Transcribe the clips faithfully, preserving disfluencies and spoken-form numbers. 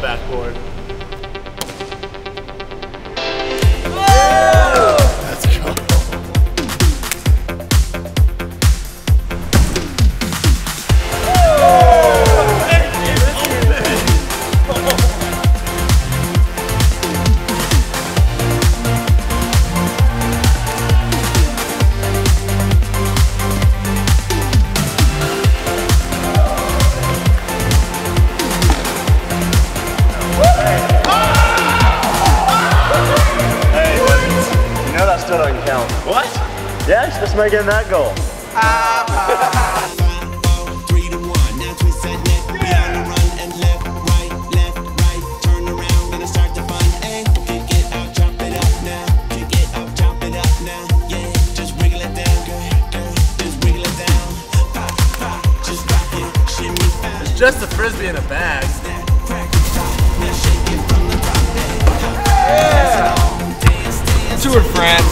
the backboard. What? Yeah, just might get that goal. Ah. It's just a frisbee in a bag. Yeah. Tour of France.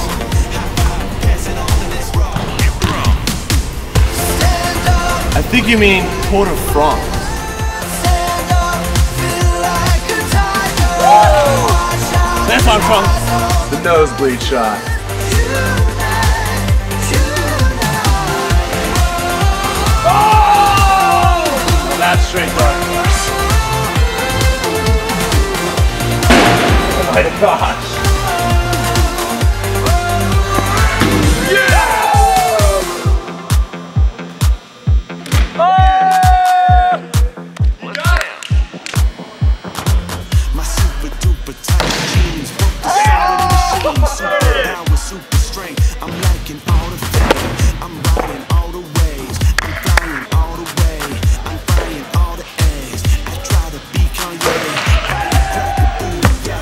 I think you mean Tour de France. Whoa. That's not France. The nosebleed shot. Oh! Well, that's straight Dark Horse. Oh my gosh.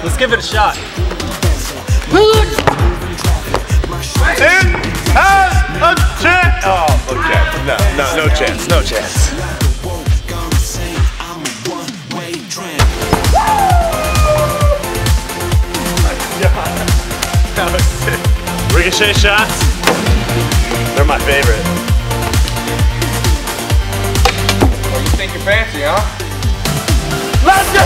Let's give it a shot. It has a chance! Oh, okay. No, no, no chance, no chance. That was sick. Ricochet shots, they're my favorite. Well, you think you're fancy, huh? Let's go!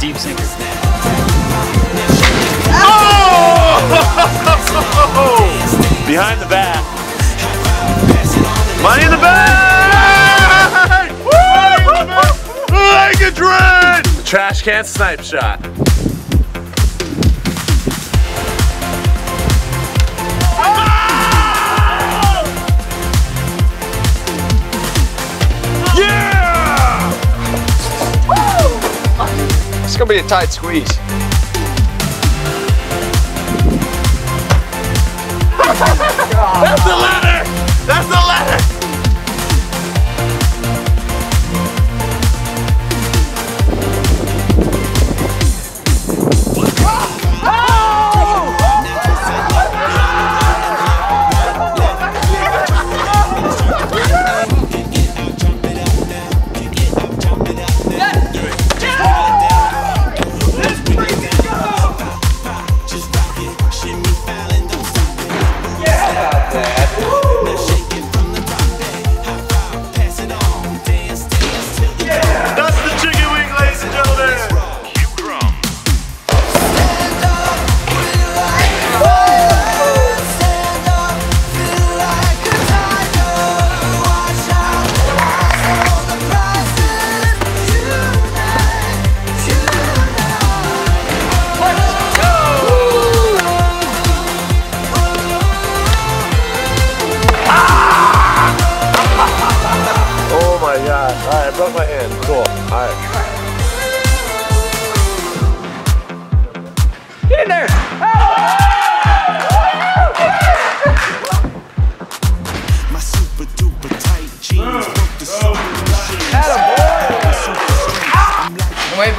Deep sinker. Oh! Behind the back. Money in the bag! Woo! Like a dread! The trash can snipe shot. It's gonna be a tight squeeze. That's the ladder! That's the ladder!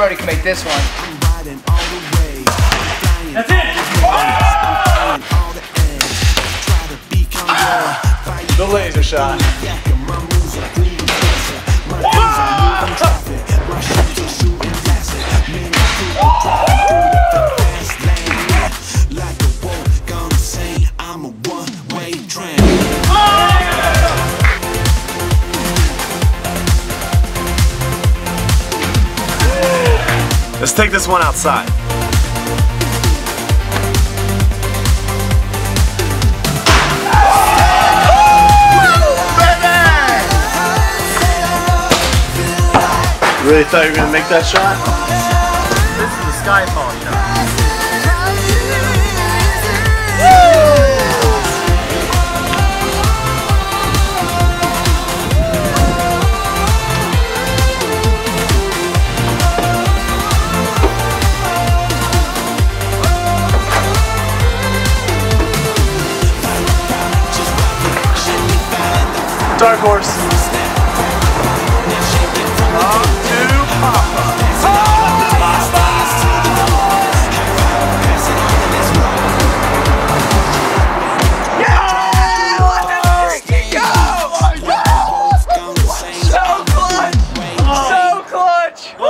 Everybody can make this one. That's it! Oh! The laser shot. Let's take this one outside. Oh, really thought you were gonna make that shot? This is the skyfall, you Dark Horse. On to Papa. Papa! Yeah! Let's go! Oh, so clutch! So clutch! Woo!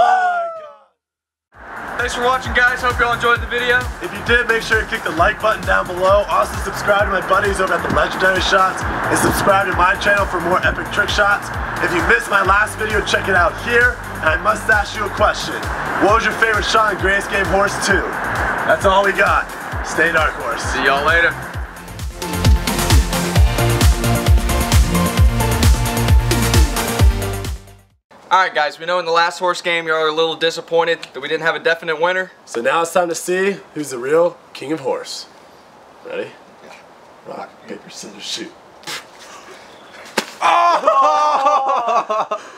Thanks for watching, guys. Hope you all enjoyed the video. If you did, make sure you click the like button down below. Also, subscribe to my buddies over at The Legendary Shots. And subscribe to my channel for more epic trick shots. If you missed my last video, check it out here. And I must ask you a question. What was your favorite shot in Greatest Game of Horse two? That's all we got. Stay Dark Horse. See y'all later. Alright guys, we know in the last horse game you all are a little disappointed that we didn't have a definite winner. So now it's time to see who's the real king of horse. Ready? Yeah. Rock, paper, scissors, shoot. Oh!